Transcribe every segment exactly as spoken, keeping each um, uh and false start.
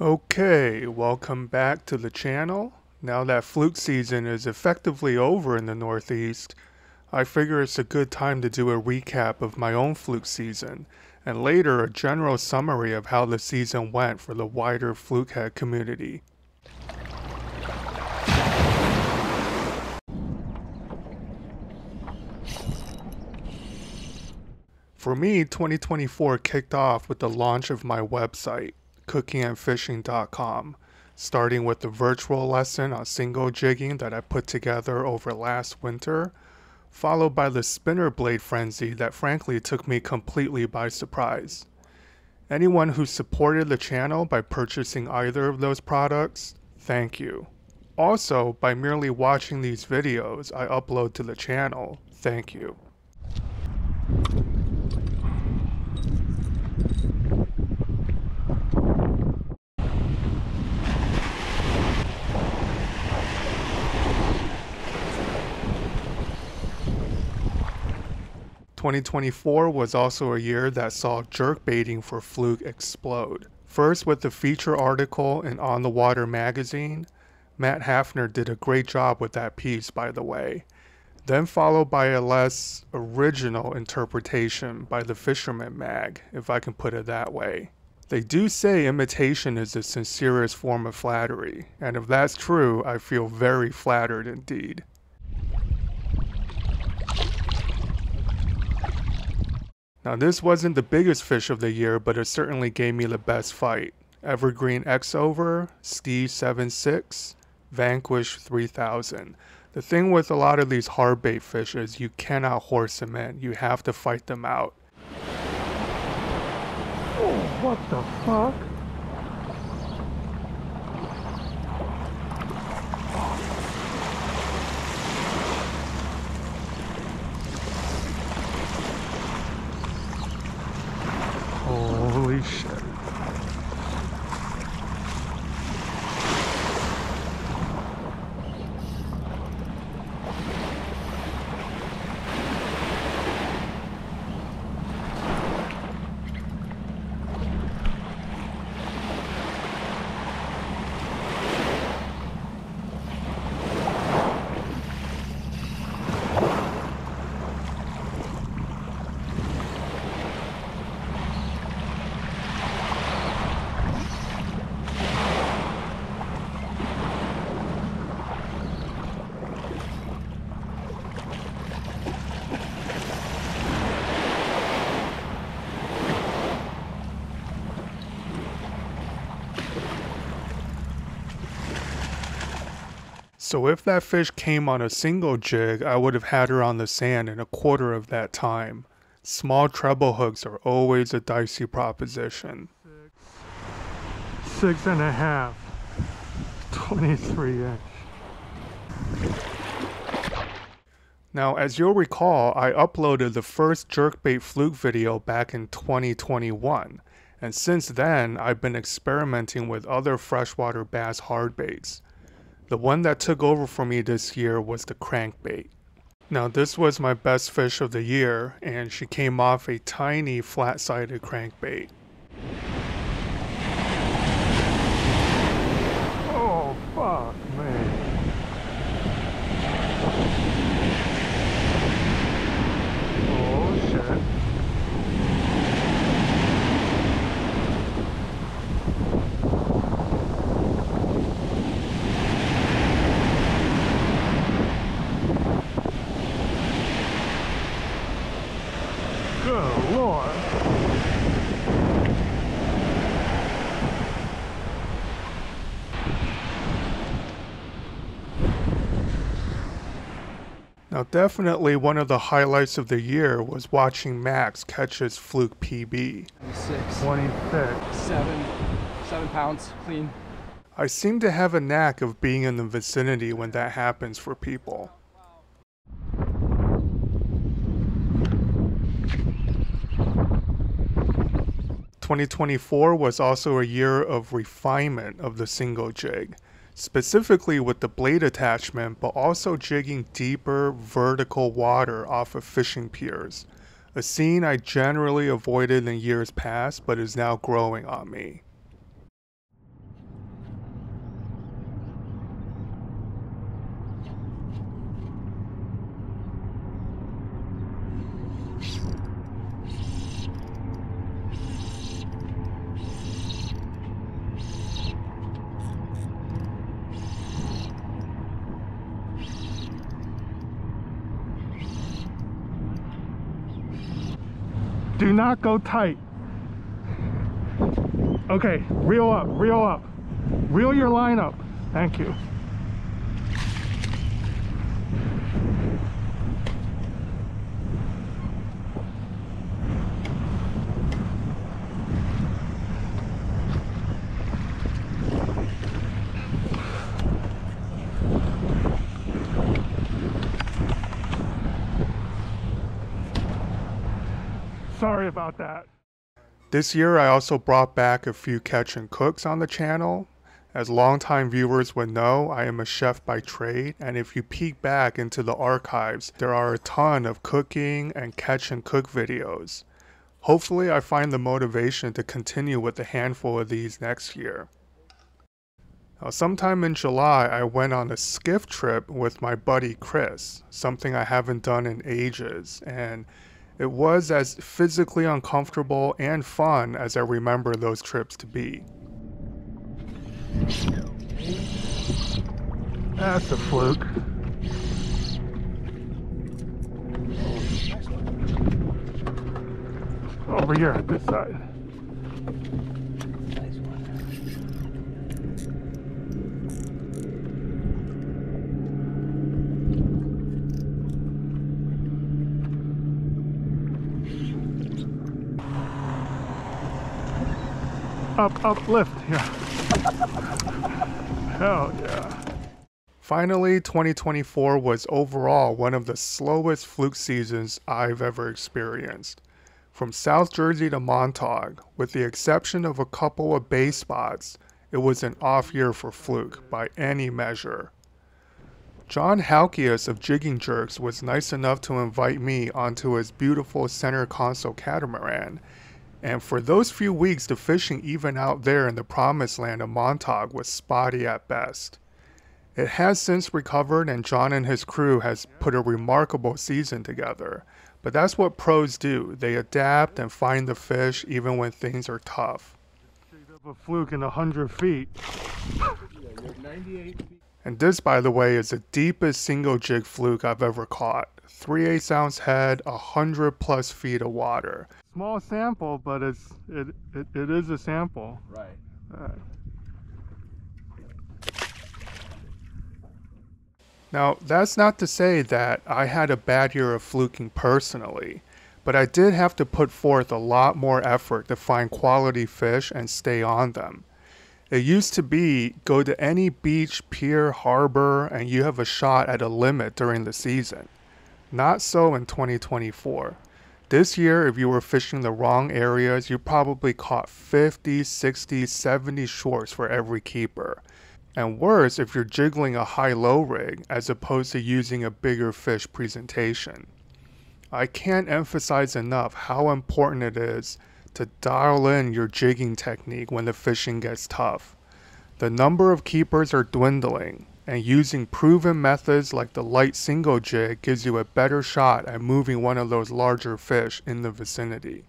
Okay, welcome back to the channel. Now that fluke season is effectively over in the Northeast, I figure it's a good time to do a recap of my own fluke season, and later a general summary of how the season went for the wider flukehead community. For me, twenty twenty-four kicked off with the launch of my website, cooking and fishing dot com, starting with the virtual lesson on single jigging that I put together over last winter, followed by the spinner blade frenzy that frankly took me completely by surprise. Anyone who supported the channel by purchasing either of those products, thank you. Also, by merely watching these videos I upload to the channel, thank you. twenty twenty-four was also a year that saw jerkbaiting for fluke explode. First with the feature article in On the Water magazine. Matt Hafner did a great job with that piece, by the way. Then followed by a less original interpretation by the Fisherman Mag, if I can put it that way. They do say imitation is the sincerest form of flattery, and if that's true, I feel very flattered indeed. Now this wasn't the biggest fish of the year, but it certainly gave me the best fight. Evergreen X over, Steez seven six, Vanquish three thousand. The thing with a lot of these hardbait fish is you cannot horse them in. You have to fight them out. Oh, what the fuck? Holy shit. So if that fish came on a single jig, I would have had her on the sand in a quarter of that time. Small treble hooks are always a dicey proposition. Six, six and a half, twenty-three inch. Now, as you'll recall, I uploaded the first jerkbait fluke video back in twenty twenty-one. And since then, I've been experimenting with other freshwater bass hardbaits. The one that took over for me this year was the crankbait. Now this was my best fish of the year, and she came off a tiny flat-sided crankbait. Oh fuck me. Now definitely one of the highlights of the year was watching Max catch his fluke P B. twenty-six, twenty-six, seven, seven pounds clean. I seem to have a knack of being in the vicinity when that happens for people. twenty twenty-four was also a year of refinement of the single jig, specifically with the blade attachment, but also jigging deeper vertical water off of fishing piers, a scene I generally avoided in years past but is now growing on me. Do not go tight. Okay, reel up, reel up. Reel your line up. Thank you. Sorry about that. This year I also brought back a few catch and cooks on the channel. As longtime viewers would know, I am a chef by trade, and if you peek back into the archives, there are a ton of cooking and catch and cook videos. Hopefully I find the motivation to continue with a handful of these next year. Now, sometime in July I went on a skiff trip with my buddy Chris, something I haven't done in ages, and it was as physically uncomfortable and fun as I remember those trips to be. That's a fluke. Over here at this side. Up, up, lift, yeah. Hell yeah. Finally, twenty twenty-four was overall one of the slowest fluke seasons I've ever experienced. From South Jersey to Montauk, with the exception of a couple of bay spots, it was an off year for fluke by any measure. John Halkias of Jigging Jerks was nice enough to invite me onto his beautiful center console catamaran. And for those few weeks, the fishing even out there in the promised land of Montauk was spotty at best. It has since recovered, and John and his crew has put a remarkable season together. But that's what pros do. They adapt and find the fish even when things are tough. Up a fluke in one hundred feet. And this, by the way, is the deepest single jig fluke I've ever caught. three eighths ounce head, one hundred plus feet of water. Small sample, but it's it it, it is a sample. Right. Uh. Now, that's not to say that I had a bad year of fluking personally, but I did have to put forth a lot more effort to find quality fish and stay on them. It used to be go to any beach, pier, harbor, and you have a shot at a limit during the season. Not so in twenty twenty-four. This year, if you were fishing the wrong areas, you probably caught fifty, sixty, seventy shorts for every keeper. And worse if you're jiggling a high-low rig as opposed to using a bigger fish presentation. I can't emphasize enough how important it is to dial in your jigging technique when the fishing gets tough. The number of keepers are dwindling, and using proven methods like the light single jig gives you a better shot at moving one of those larger fish in the vicinity.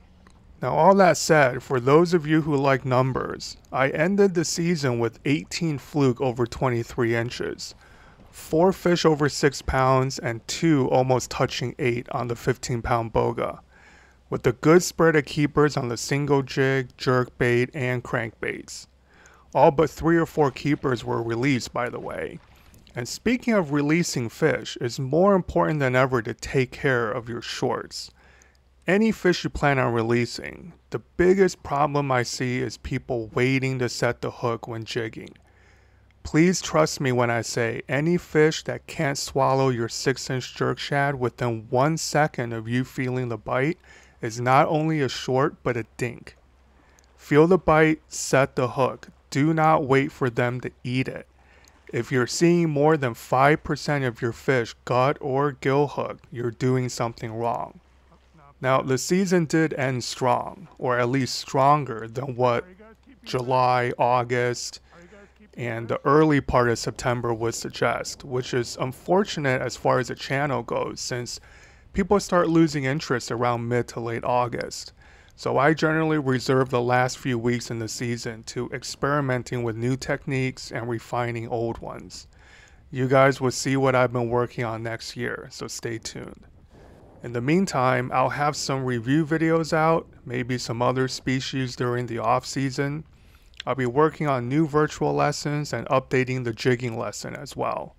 Now, all that said, for those of you who like numbers, I ended the season with eighteen fluke over twenty-three inches, four fish over six pounds, and two almost touching eight on the fifteen pound boga, with a good spread of keepers on the single jig, jerk bait, and crankbaits. All but three or four keepers were released, by the way. And speaking of releasing fish, it's more important than ever to take care of your shorts. Any fish you plan on releasing, the biggest problem I see is people waiting to set the hook when jigging. Please trust me when I say any fish that can't swallow your six inch jerk shad within one second of you feeling the bite is not only a short but a dink. Feel the bite, set the hook. Do not wait for them to eat it. If you're seeing more than five percent of your fish gut or gill hook, you're doing something wrong. Now, the season did end strong, or at least stronger than what July, August, and the early part of September would suggest, which is unfortunate as far as the channel goes, since people start losing interest around mid to late August. So I generally reserve the last few weeks in the season to experimenting with new techniques and refining old ones. You guys will see what I've been working on next year, so stay tuned. In the meantime, I'll have some review videos out, maybe some other species during the off season. I'll be working on new virtual lessons and updating the jigging lesson as well.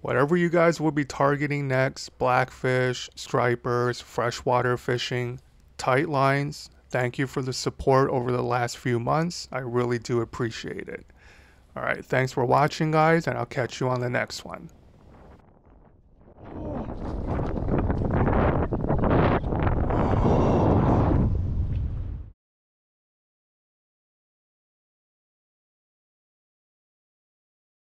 Whatever you guys will be targeting next, blackfish, stripers, freshwater fishing, tight lines, thank you for the support over the last few months. I really do appreciate it. All right, thanks for watching, guys, and I'll catch you on the next one.